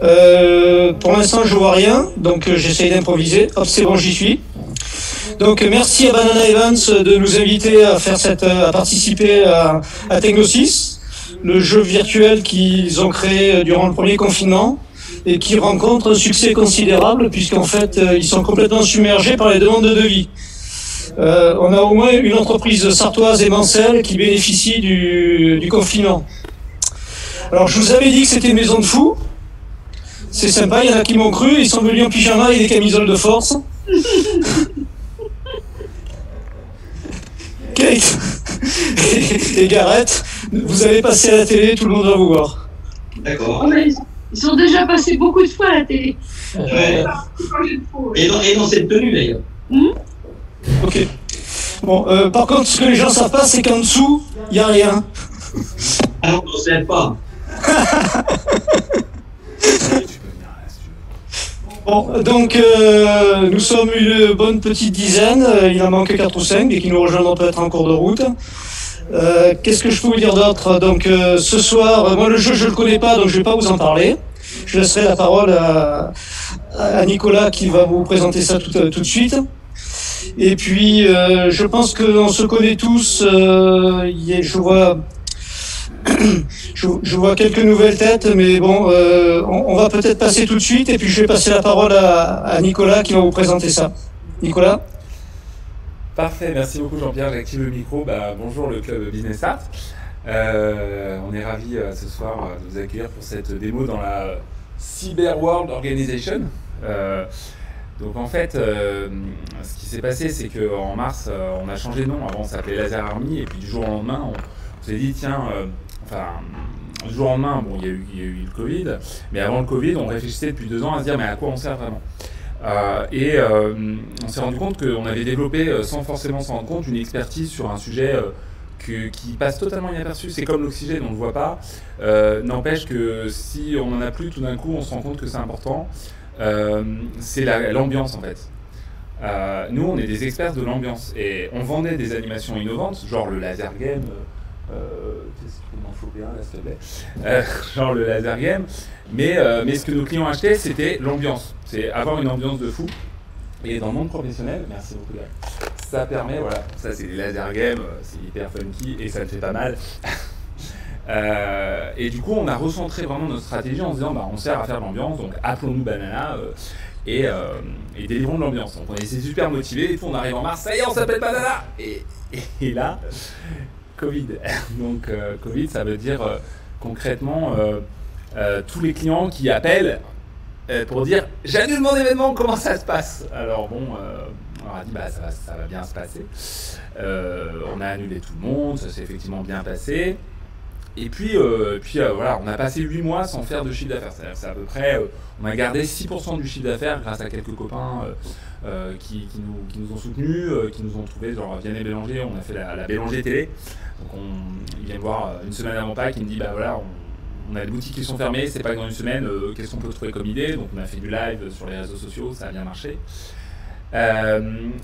Pour l'instant, je vois rien, donc j'essaye d'improviser. Hop, c'est bon, j'y suis. Donc merci à Banana Evans de nous inviter à faire cette, à participer à Technosys, le jeu virtuel qu'ils ont créé durant le premier confinement et qui rencontre un succès considérable puisqu'en fait ils sont complètement submergés par les demandes de devis. On a au moins une entreprise sartoise et mancelle qui bénéficie du confinement. Alors je vous avais dit que c'était une maison de fous. C'est sympa, il y en a qui m'ont cru, ils sont venus en pyjama et des camisoles de force. Kate et Gareth, vous avez passé à la télé, tout le monde va vous voir. D'accord. Ils sont déjà passés beaucoup de fois à la télé. Ouais. Et dans cette tenue d'ailleurs. Ok. Bon, par contre, ce que les gens savent pas, c'est qu'en dessous, il n'y a rien. Alors, on ne sait pas. Bon, donc nous sommes une bonne petite dizaine, il en manque 4 ou 5 et qui nous rejoindront peut-être en cours de route. Qu'est-ce que je peux vous dire d'autre? Donc ce soir, moi le jeu je le connais pas donc je vais pas vous en parler. Je laisserai la parole à Nicolas qui va vous présenter ça tout de suite. Et puis je pense qu'on se connaît tous, je vois quelques nouvelles têtes, mais bon, on va peut-être passer tout de suite, et puis je vais passer la parole à Nicolas qui va vous présenter ça. Nicolas? Parfait, merci beaucoup Jean-Pierre, j'active le micro. Bah, bonjour le club Business Art. On est ravis ce soir de vous accueillir pour cette démo dans la Cyberworld Organization. Donc en fait, ce qui s'est passé, c'est qu'en mars, on a changé de nom. Avant, on s'appelait Laser Army, et puis du jour au lendemain, on s'est dit, tiens, du jour au lendemain, bon, il y a eu le Covid, mais avant le Covid, on réfléchissait depuis 2 ans à se dire, mais à quoi on sert vraiment? On s'est rendu compte qu'on avait développé, sans forcément s'en rendre compte, une expertise sur un sujet qui passe totalement inaperçu. C'est comme l'oxygène, on ne le voit pas. N'empêche que si on n'en a plus, tout d'un coup, on se rend compte que c'est important. C'est l'ambiance, en fait. Nous, on est des experts de l'ambiance. Et on vendait des animations innovantes, genre le laser game... genre le laser game, mais ce que nos clients achetaient, c'était l'ambiance, c'est avoir une ambiance de fou. Et dans le monde professionnel, merci beaucoup, ça permet, voilà, ça c'est des laser games, c'est hyper funky et ça le fait pas mal. Et du coup, on a recentré vraiment notre stratégie en se disant, bah, on sert à faire l'ambiance, donc appelons-nous Banana et délivrons de l'ambiance. Donc on est super motivés, et puis on arrive en mars, ça y est, on s'appelle Banana et là... Covid. Donc Covid, ça veut dire concrètement tous les clients qui appellent pour dire « j'annule mon événement, comment ça se passe ?» Alors bon, on a dit bah, « ça va bien se passer ». On a annulé tout le monde, ça s'est effectivement bien passé. Et puis, voilà, on a passé 8 mois sans faire de chiffre d'affaires. C'est-à-dire que c'est à peu près, on a gardé 6% du chiffre d'affaires grâce à quelques copains qui nous ont soutenus, qui nous ont trouvés, genre Vianney Bélanger, on a fait la Bélanger télé. Donc il vient me voir une semaine avant Pâques, il me dit bah voilà, on a des boutiques qui sont fermées, c'est pas que dans une semaine, qu'est-ce qu'on peut trouver comme idée? Donc on a fait du live sur les réseaux sociaux, ça a bien marché.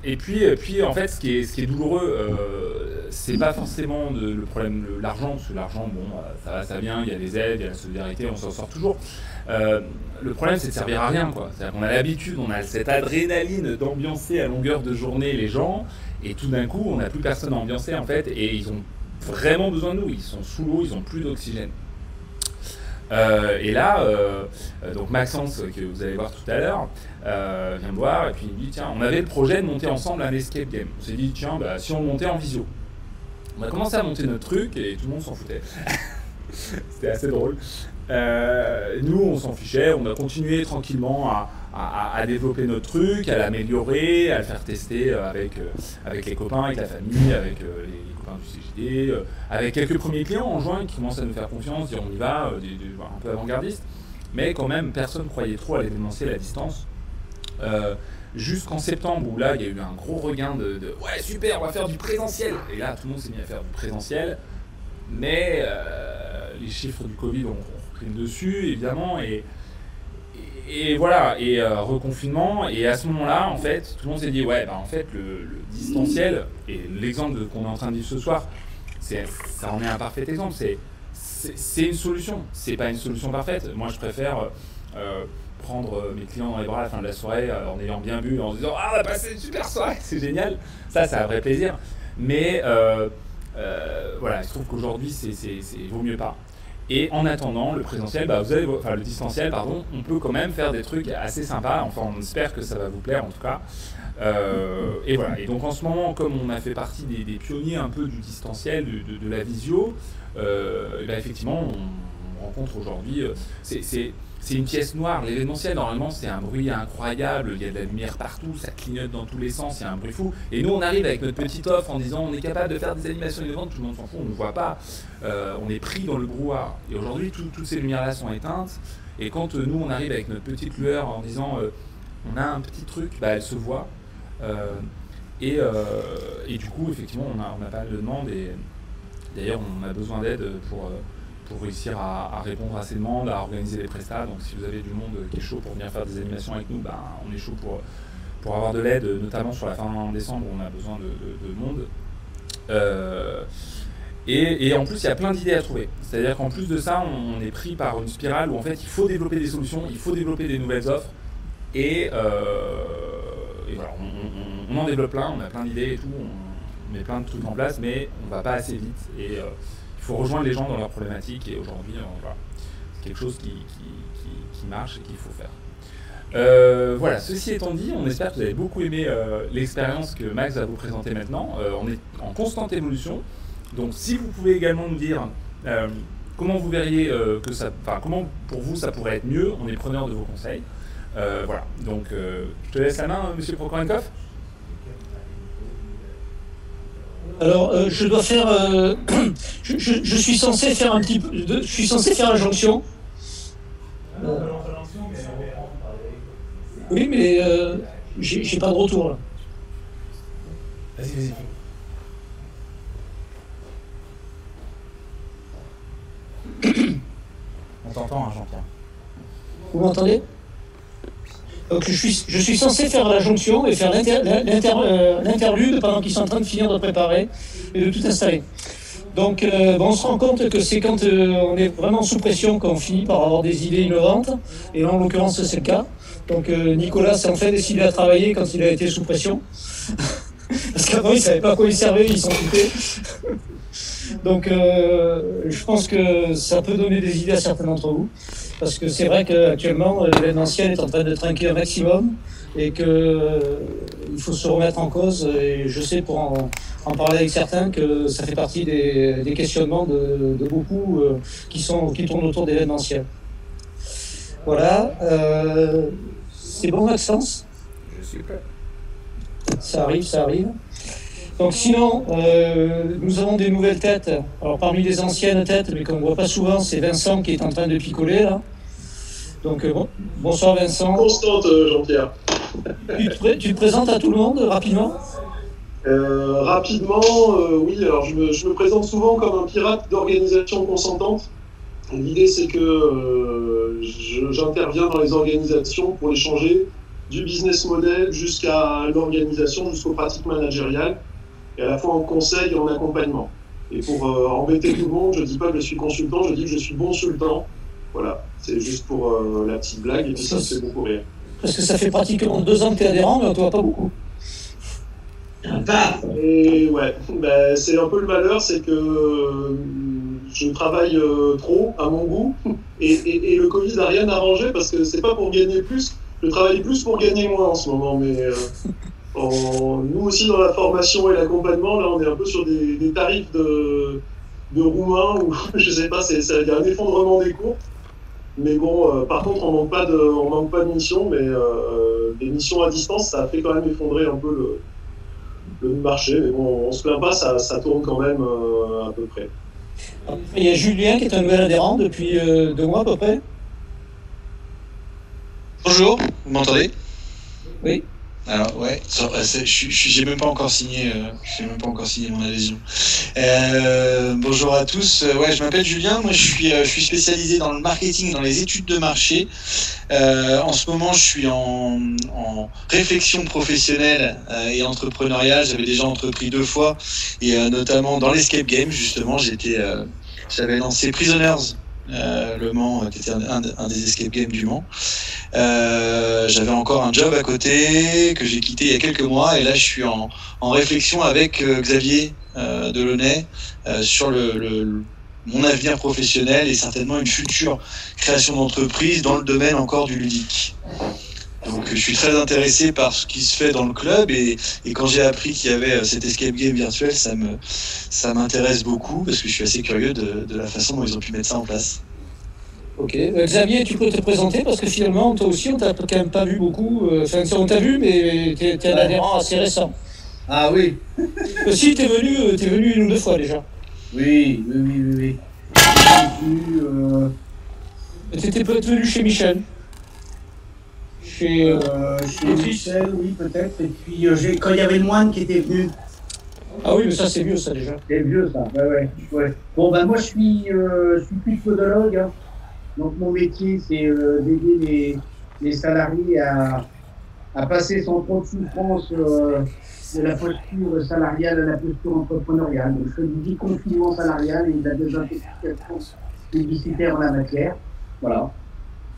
Et puis en fait, ce qui est douloureux, c'est pas forcément le problème de l'argent, parce que l'argent, bon, ça vient, il y a des aides, il y a la solidarité, on s'en sort toujours. Le problème, c'est de servir à rien, quoi. C'est-à-dire qu'on a l'habitude, on a cette adrénaline d'ambiancer à longueur de journée les gens, et tout d'un coup, on n'a plus personne à ambiancer, en fait, et ils ont vraiment besoin de nous, ils sont sous l'eau, ils n'ont plus d'oxygène. Et là, donc Maxence, que vous allez voir tout à l'heure, vient me voir et puis il me dit tiens, on avait le projet de monter ensemble un escape game. On s'est dit tiens, bah, si on le montait en visio. On a commencé à monter notre truc et tout le monde s'en foutait. C'était assez drôle. Nous, on s'en fichait, on a continué tranquillement à développer notre truc, à l'améliorer, à le faire tester avec les copains, avec la famille, avec les copains du CGD, avec quelques premiers clients en juin qui commencent à nous faire confiance, dire on y va, un peu avant-gardistes. Mais quand même, personne ne croyait trop à l'événementiel à distance. Jusqu'en septembre où là, il y a eu un gros regain de « ouais, super, on va faire du présentiel !» Et là, tout le monde s'est mis à faire du présentiel, mais les chiffres du Covid ont repris dessus, évidemment, et voilà, et reconfinement. Et à ce moment-là, en fait, tout le monde s'est dit « ouais, bah, en fait, le distanciel, et l'exemple qu'on est en train de vivre ce soir, ça en est un parfait exemple, c'est c'est une solution, c'est pas une solution parfaite. Moi je préfère prendre mes clients dans les bras à la fin de la soirée en ayant bien bu, en se disant ah on a passé une super soirée, c'est génial, ça c'est un vrai plaisir. Mais voilà, il se trouve qu'aujourd'hui c'est vaut mieux pas. Et en attendant le présentiel, bah, vous allez, enfin le distanciel pardon, on peut quand même faire des trucs assez sympas. Enfin on espère que ça va vous plaire en tout cas. Et voilà. Et donc en ce moment, comme on a fait partie des pionniers un peu du distanciel, de la visio, et bah, effectivement on rencontre aujourd'hui, c'est une pièce noire. L'événementiel normalement c'est un bruit incroyable, il y a de la lumière partout, ça clignote dans tous les sens, il y a un bruit fou. Et nous on arrive avec notre petite offre en disant on est capable de faire des animations innovantes, tout le monde s'en fout, on ne voit pas, on est pris dans le brouhaha. Et aujourd'hui toutes ces lumières là sont éteintes. Et quand nous on arrive avec notre petite lueur en disant on a un petit truc, bah, elle se voit. Et du coup effectivement on a pas de demande. Et d'ailleurs on a besoin d'aide pour réussir à répondre à ces demandes, à organiser des prestats. Donc si vous avez du monde qui est chaud pour venir faire des animations avec nous, ben, on est chaud pour avoir de l'aide, notamment sur la fin décembre, on a besoin de monde. Et en plus, il y a plein d'idées à trouver. C'est-à-dire qu'en plus de ça, on est pris par une spirale où en fait, il faut développer des solutions, il faut développer des nouvelles offres. Et voilà, on en développe plein, on a plein d'idées et tout, on met plein de trucs en place, mais on va pas assez vite. Et, il faut rejoindre les gens dans leurs problématiques et aujourd'hui, voilà, c'est quelque chose qui marche et qu'il faut faire. Voilà, ceci étant dit, on espère que vous avez beaucoup aimé l'expérience que Max va vous présenter maintenant. On est en constante évolution, donc si vous pouvez également nous dire comment vous verriez que ça, enfin comment pour vous ça pourrait être mieux, on est preneur de vos conseils. Voilà, donc je te laisse la main, Monsieur Prokorenkov. Alors, je dois faire. Je suis censé faire un petit peu. Je suis censé faire injonction. Oui, mais j'ai pas de retour là. Vas-y, vas-y. On t'entend, hein, Jean-Pierre. Vous m'entendez? Donc je suis censé faire la jonction et faire l'interlude pendant qu'ils sont en train de finir de préparer et de tout installer. Donc bon, on se rend compte que c'est quand on est vraiment sous pression qu'on finit par avoir des idées innovantes. Et là en l'occurrence c'est le cas. Donc Nicolas s'est en fait décidé à travailler quand il a été sous pression. Parce qu'avant il ne savait pas à quoi il servait, il s'en foutait. Donc je pense que ça peut donner des idées à certains d'entre vous. Parce que c'est vrai qu'actuellement, l'événementiel est en train de trinquer un maximum et qu'il faut se remettre en cause. Et je sais, pour en parler avec certains, que ça fait partie des questionnements de beaucoup qui tournent autour d'événementiel. Voilà. C'est bon, Maxence? Je suis prêt. Ça arrive, ça arrive. Donc sinon, nous avons des nouvelles têtes. Alors parmi les anciennes têtes, mais qu'on ne voit pas souvent, c'est Vincent qui est en train de picoler là. Donc bonsoir Vincent. Constante Jean-Pierre. Tu te présentes à tout le monde rapidement? Rapidement, oui. Alors je me présente souvent comme un pirate d'organisation consentante. L'idée c'est que j'interviens dans les organisations pour les changer du business model jusqu'à l'organisation, jusqu'aux pratiques managériales. Et à la fois en conseil et en accompagnement. Et pour embêter tout le monde, je ne dis pas que je suis consultant, je dis que je suis bonsultant. Voilà, c'est juste pour la petite blague, et puis ça, c'est beaucoup rire. Parce que ça fait pratiquement 2 ans que tu es adhérent, mais on ne te voit pas beaucoup. Et ouais, bah, c'est un peu le malheur, c'est que je travaille trop, à mon goût, et le Covid n'a rien arrangé, parce que c'est pas pour gagner plus, je travaille plus pour gagner moins en ce moment, mais... nous aussi dans la formation et l'accompagnement, là on est un peu sur des tarifs de roumains ou je sais pas, il y a un effondrement des cours. Mais bon, par contre on manque pas de missions, mais des missions à distance, ça a fait quand même effondrer un peu le marché. Mais bon, on se plaint pas, ça tourne quand même à peu près. Il y a Julien qui est un nouvel adhérent depuis 2 mois à peu près. Bonjour, vous m'entendez? Oui. Alors ouais, j'ai même pas encore signé, mon adhésion. Bonjour à tous. Ouais, je m'appelle Julien. Moi, je suis spécialisé dans le marketing, dans les études de marché. En ce moment, je suis en réflexion professionnelle et entrepreneuriale. J'avais déjà entrepris 2 fois et notamment dans l'escape game. Justement, j'étais J'avais lancé Prisoners, Le Mans, qui était un des escape games du Mans. J'avais encore un job à côté que j'ai quitté il y a quelques mois, et là je suis en réflexion avec Xavier Delaunay sur mon avenir professionnel et certainement une future création d'entreprise dans le domaine encore du ludique. Donc je suis très intéressé par ce qui se fait dans le club, et quand j'ai appris qu'il y avait cet escape game virtuel, ça m'intéresse beaucoup parce que je suis assez curieux de la façon dont ils ont pu mettre ça en place. Ok. Xavier, tu peux te présenter parce que finalement, toi aussi, on t'a quand même pas vu beaucoup. Enfin, on t'a vu, mais tu es un adhérent assez récent. Ah oui. Si, t'es venu une ou deux fois déjà. Oui. T'étais peut-être venu chez Michel. Chez Michel, oui, peut-être. Et puis, quand il y avait le moine qui était venu. Ah oui, mais ça, c'est vieux, ça, déjà. C'est vieux, ça. Ouais. Bon, ben, moi, je suis plus podologue. Hein. Donc, mon métier, c'est d'aider les salariés à passer sans trop de souffrance de la posture salariale à la posture entrepreneuriale. Donc, je fais du déconfinement salarial et de la désintoxication publicitaire en la matière. Voilà.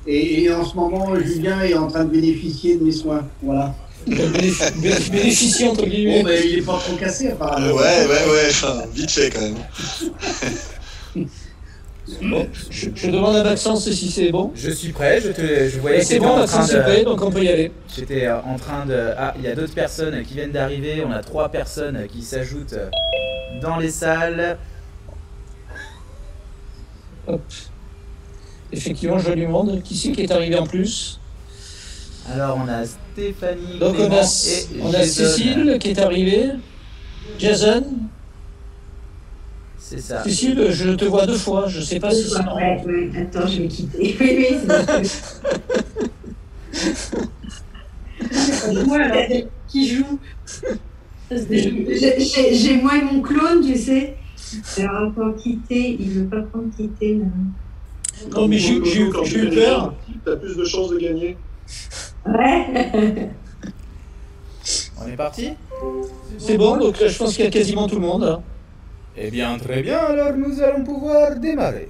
Et en ce moment, Julien est en train de bénéficier de mes soins, voilà. Bénéficier entre guillemets. Bon, mais il n'est pas trop cassé, apparemment. Ouais, enfin, vite fait quand même. Bon, je demande à Maxence si c'est bon. Je suis prêt, je voyais que c'est bon, Maxence est prêt, donc on peut y aller. J'étais en train de... Ah, il y a d'autres personnes qui viennent d'arriver, on a 3 personnes qui s'ajoutent dans les salles. Hop. Effectivement, joli monde. Qui c'est qui est arrivé en plus? Alors, on a Stéphanie. Donc, on a Cécile qui est arrivée. Jason. C'est ça. Cécile, je te vois 2 fois. Je sais pas si c'est normal. Attends, je vais quitter. Oui. Moi, alors, qui joue? J'ai moi et mon clone, tu sais. Alors, quand quitter, il veut pas prendre quitter. Là. Non, mais j'ai eu peur. T'as plus de chances de gagner. Ouais. On est parti? C'est bon, donc je pense qu'il y a quasiment tout le monde. Eh bien, très bien, alors nous allons pouvoir démarrer.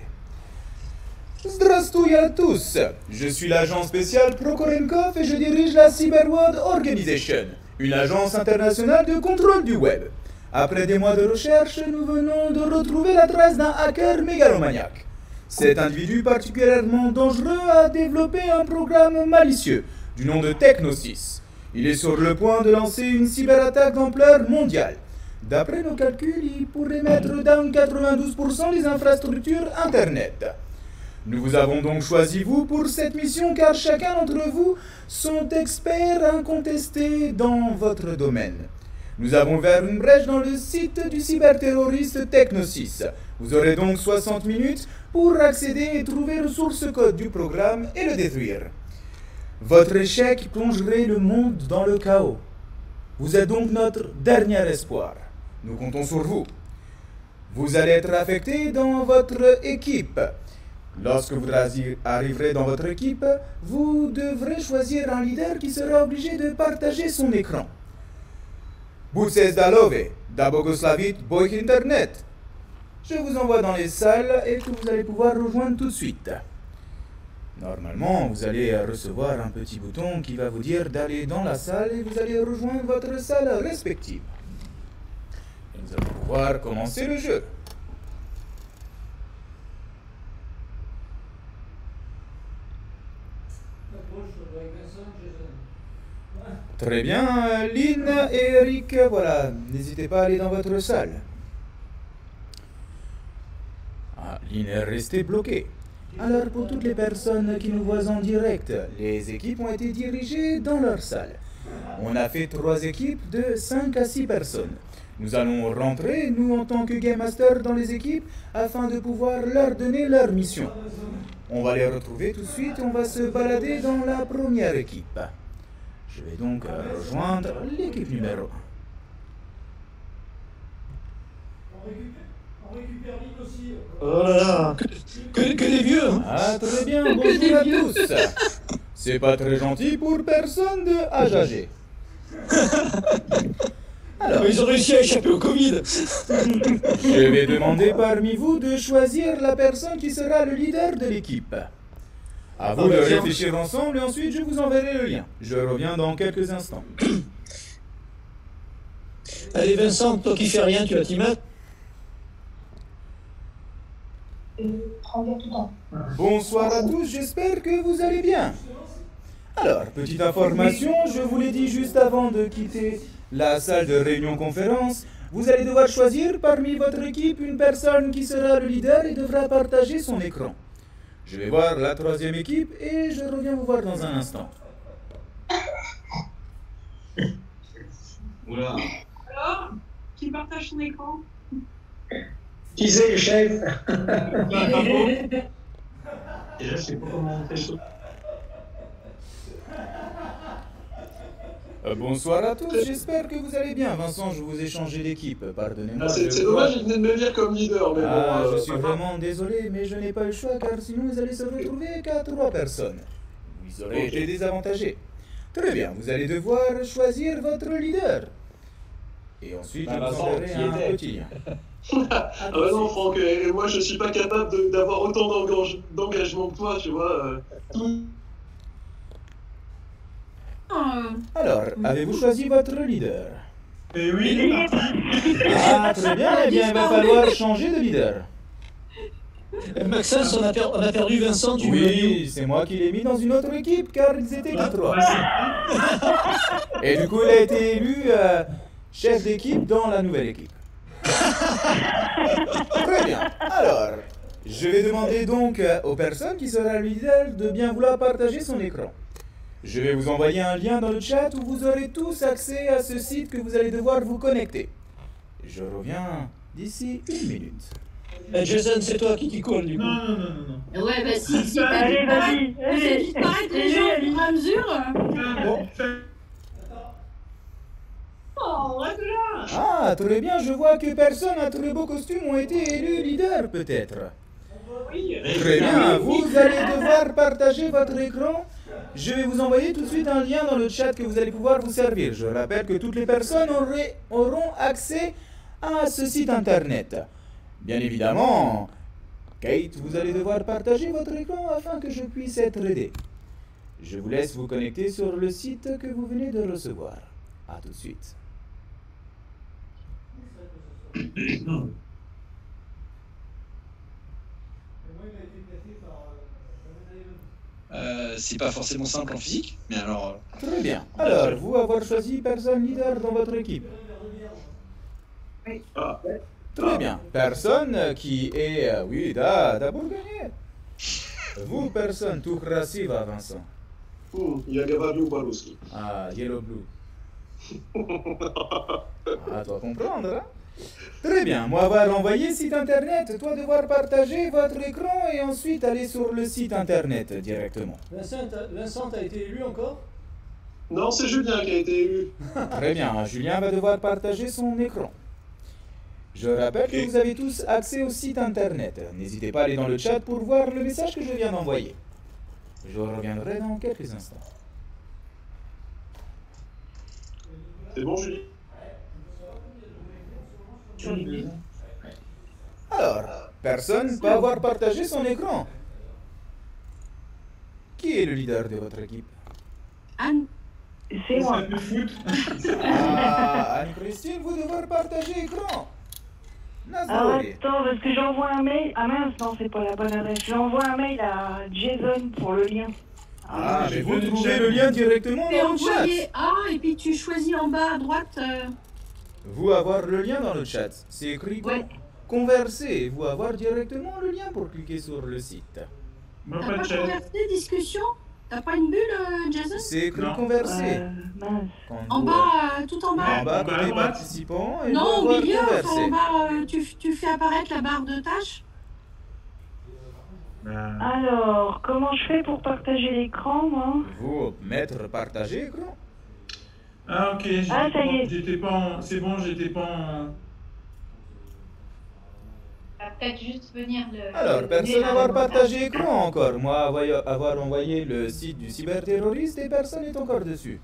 Здравствуй à tous. Je suis l'agent spécial Prokorenkov et je dirige la Cyberworld Organization, une agence internationale de contrôle du web. Après des mois de recherche, nous venons de retrouver la trace d'un hacker mégalomaniaque. Cet individu particulièrement dangereux a développé un programme malicieux du nom de Technosys. Il est sur le point de lancer une cyberattaque d'ampleur mondiale. D'après nos calculs, il pourrait mettre down 92% des infrastructures Internet. Nous vous avons donc choisi vous pour cette mission car chacun d'entre vous sont experts incontestés dans votre domaine. Nous avons ouvert une brèche dans le site du cyberterroriste Technosys. Vous aurez donc 60 minutes pour accéder et trouver le source code du programme et le détruire. Votre échec plongerait le monde dans le chaos. Vous êtes donc notre dernier espoir. Nous comptons sur vous. Vous allez être affecté dans votre équipe. Lorsque vous arriverez dans votre équipe, vous devrez choisir un leader qui sera obligé de partager son écran. Buces Dalove, Dabogoslavit Boy Internet. Je vous envoie dans les salles et que vous allez pouvoir rejoindre tout de suite. Normalement, vous allez recevoir un petit bouton qui va vous dire d'aller dans la salle et vous allez rejoindre votre salle respective. Et nous allons pouvoir commencer le jeu. Très bien, Lynn et Eric, voilà, n'hésitez pas à aller dans votre salle. Ah, Lynn est restée bloquée. Alors pour toutes les personnes qui nous voient en direct, les équipes ont été dirigées dans leur salle. On a fait 3 équipes de 5 à 6 personnes. Nous allons rentrer, nous en tant que Game Master, dans les équipes afin de pouvoir leur donner leur mission. On va les retrouver tout de suite, on va se balader dans la première équipe. Je vais donc rejoindre l'équipe numéro 1. On récupère vite aussi. Oh là là, que des vieux hein. Ah très bien, bonjour à tous. C'est pas très gentil pour personne de âge âgé. Alors, ils ont réussi à échapper au Covid. Je vais demander parmi vous de choisir la personne qui sera le leader de l'équipe. À vous de réfléchir ensemble et ensuite je vous enverrai le lien. Je reviens dans quelques instants. Allez Vincent, toi qui fais rien, tu vas t'y mettre. Bonsoir à tous, j'espère que vous allez bien. Alors, petite information, je vous l'ai dit juste avant de quitter la salle de réunion-conférence, vous allez devoir choisir parmi votre équipe une personne qui sera le leader et devra partager son écran. Je vais voir la troisième équipe et je reviens vous voir dans un instant. Oula. Alors, qui partage son écran? Qui c'est le chef? Déjà, je sais pas comment on fait ça. Bonsoir à tous, j'espère que vous allez bien. Vincent, je vous ai changé d'équipe, pardonnez-moi. Ah, c'est dommage, il venait de me lire comme leader, mais bon... je suis vraiment désolé, mais je n'ai pas eu le choix, car sinon vous allez se retrouver qu'à 3 personnes. Vous aurez été désavantagés. Très bien, vous allez devoir choisir votre leader. Et ensuite, je vous enverrai un petit lien. Ah bah non, Franck, et moi je suis pas capable d'avoir autant d'engagement que toi, tu vois. Alors, avez-vous choisi votre leader? Eh oui, il est parti. Ah, très bien, eh bien, il va falloir changer de leader. Maxence, on a perdu Vincent, tu Oui, c'est moi qui l'ai mis dans une autre équipe, car ils étaient que 3. Et du coup, il a été élu chef d'équipe dans la nouvelle équipe. Très bien, alors, je vais demander donc aux personnes qui sera le leader de bien vouloir partager son écran. Je vais vous envoyer un lien dans le chat où vous aurez tous accès à ce site que vous allez devoir vous connecter. Je reviens d'ici 1 minute. Jason, c'est toi qui colle du coup. Non. Ouais, bah si, allez, vas-y. C'est vite pareil, les gens, au fur et à mesure. Bon. Oh, on est là. Ah, très bien, je vois que personne à tous les beaux costumes ont été élus leader, peut-être. Oui. Très bien, vous allez devoir partager votre écran. Je vais vous envoyer tout de suite un lien dans le chat que vous allez pouvoir vous servir. Je rappelle que toutes les personnes auront accès à ce site internet. Bien évidemment, Kate, vous allez devoir partager votre écran afin que je puisse être aidé. Je vous laisse vous connecter sur le site que vous venez de recevoir. A tout de suite. C'est pas forcément simple en physique, mais alors... Très bien. Alors, vous avoir choisi personne leader dans votre équipe. Oui. Ah. Très bien. Personne qui est... Oui, d'abord gagné. Vous, personne, tout rassiva, Vincent. Yagavariou Barouski. Ah, Yellow Blue. Ah, toi comprendre, hein? Très bien, moi va l'envoyer site internet, toi devoir partager votre écran et ensuite aller sur le site internet directement. Vincent a été élu encore? Non, c'est Julien qui a été élu. Très bien, Julien va devoir partager son écran. Je rappelle que vous avez tous accès au site internet. N'hésitez pas à aller dans le chat pour voir le message que je viens d'envoyer. Je reviendrai dans quelques instants. C'est bon, Julien? Alors, personne ne peut avoir partagé son écran. Qui est le leader de votre équipe? Anne. C'est moi. Ah, Anne-Christine, vous devez partager l'écran. Ah, attends, parce que j'envoie un mail. Ah mince, non, c'est pas la bonne adresse. J'envoie un mail à Jason pour le lien. Ah, mais vous trouvez le lien directement dans le chat. Ah, et puis tu choisis en bas à droite... Vous avoir le lien dans le chat, c'est écrit converser, vous avoir directement le lien pour cliquer sur le site. T'as pas conversé, discussion? T'as pas une bulle, Jason? C'est écrit converser. En bas, tout en bas. En bas, côté participants, et non, au milieu, en bas, tu fais apparaître la barre de tâches. Alors, comment je fais pour partager l'écran, moi? Vous, mettre partager écran. Ah ok, j'étais pas en... C'est bon, j'étais pas en... Peut-être juste venir le... Alors, personne n'avoir partagé écran encore. Moi, avoir envoyé le site du cyberterroriste et personne n'est encore dessus.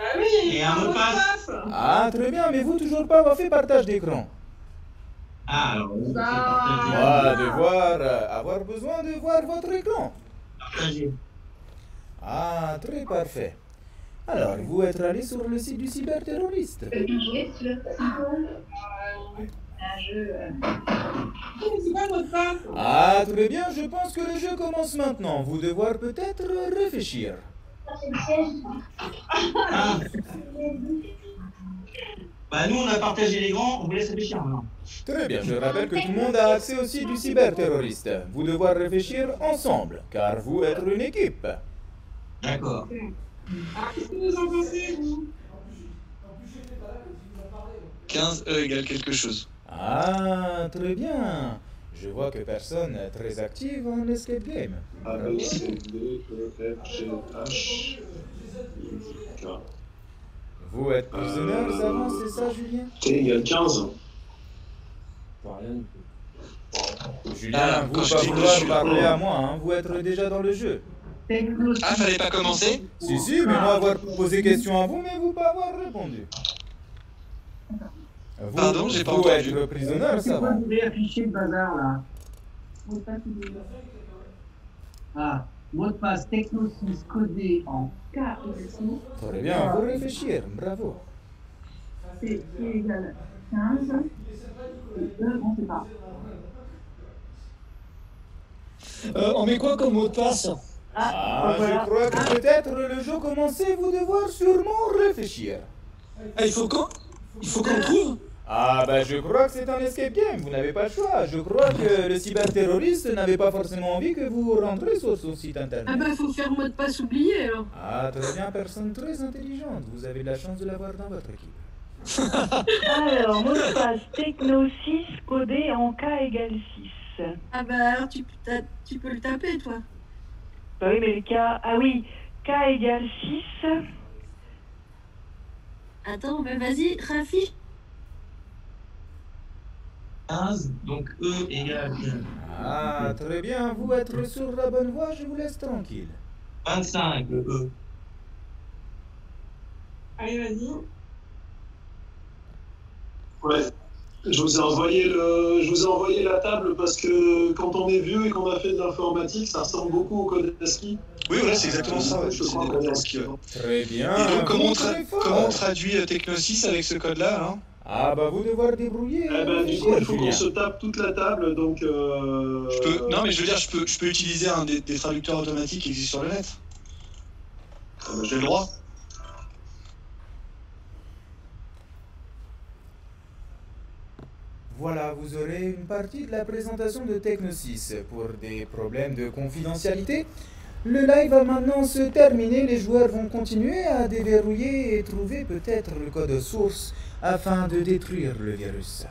Bah oui, et un mot de passe. Ah, très bien, mais vous toujours pas avoir fait partage d'écran. Ah, alors vous avoir besoin de voir votre écran. Partagé. Ah, très parfait. Alors, vous êtes allé sur le site du cyberterroriste. Je peux bien jouer sur le site. Un jeu... C'est pas votre passe. Ah, très bien, je pense que le jeu commence maintenant. Vous devoir peut-être réfléchir. Ah. Bah nous on a partagé les grands, on vous laisse réfléchir maintenant. Très bien, je rappelle que tout le monde a accès aussi du cyberterroriste. Vous devoir réfléchir ensemble, car vous êtes une équipe. D'accord. Ah, qu'est-ce que vous en pensez, vous? 15 E égale quelque chose. Ah, très bien. Je vois que personne n'est très active en escape game. A, B, C, D, E, F, G, H, I, K. Vous êtes prisonniers avant, c'est ça, Julien? T égale 15. Pas rien du tout. Julien, vous ne pouvez pas parler à moi, hein. Vous êtes déjà dans le jeu. Ah, fallait pas commencer? Si, si, mais moi avoir posé question à vous, mais vous pas avoir répondu. Vous, pardon, j'ai pas entendu. Vous êtes prisonnier, ça va. Vous voulez afficher le bazar, là. Ah, mot de passe Technosys codé en 4. Très bien, vous réfléchir, bravo. C'est égal à 15. Et 2, on ne sait pas. On met quoi comme mot de passe? Ah, voilà. Je crois que peut-être le jeu commençait, vous devoir sûrement réfléchir. Ah, il faut qu'on... Il faut qu'on trouve? Ah bah je crois que c'est un escape game, vous n'avez pas le choix. Je crois que le cyberterroriste n'avait pas forcément envie que vous rentrez sur son site internet. Ah bah il faut faire mot de passe oublié alors. Ah très bien, personne très intelligente, vous avez la chance de l'avoir dans votre équipe. Alors mot de passe Technosys codé en K égale 6. Ah bah alors tu peux le taper toi. Bah oui mais le K... Ah oui, K égale 6... Attends, mais vas-y, Rafi. 15, donc E égale. Ah, très bien, vous êtes sur la bonne voie, je vous laisse tranquille. 25, le E. Allez, vas-y. Ouais, je vous ai envoyé la table parce que quand on est vieux et qu'on a fait de l'informatique, ça ressemble beaucoup au code ASCII. Oui, voilà, c'est exactement ça. Je crois qu'on est en très bien. Et donc, comment on traduit Technosys avec ce code-là hein? Ah, bah, vous devoir débrouiller. Ah bah, du coup, il faut qu'on se tape toute la table, donc. Non, mais je veux dire, je peux utiliser un des traducteurs automatiques qui existent sur le net. J'ai le droit. Voilà, vous aurez une partie de la présentation de Technosys pour des problèmes de confidentialité. Le live va maintenant se terminer, les joueurs vont continuer à déverrouiller et trouver peut-être le code source afin de détruire le virus.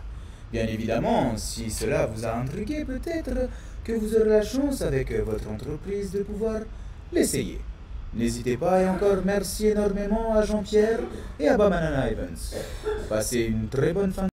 Bien évidemment, si cela vous a intrigué, peut-être que vous aurez la chance avec votre entreprise de pouvoir l'essayer. N'hésitez pas et encore merci énormément à Jean-Pierre et à Banana Evans. Passez une très bonne fin de journée.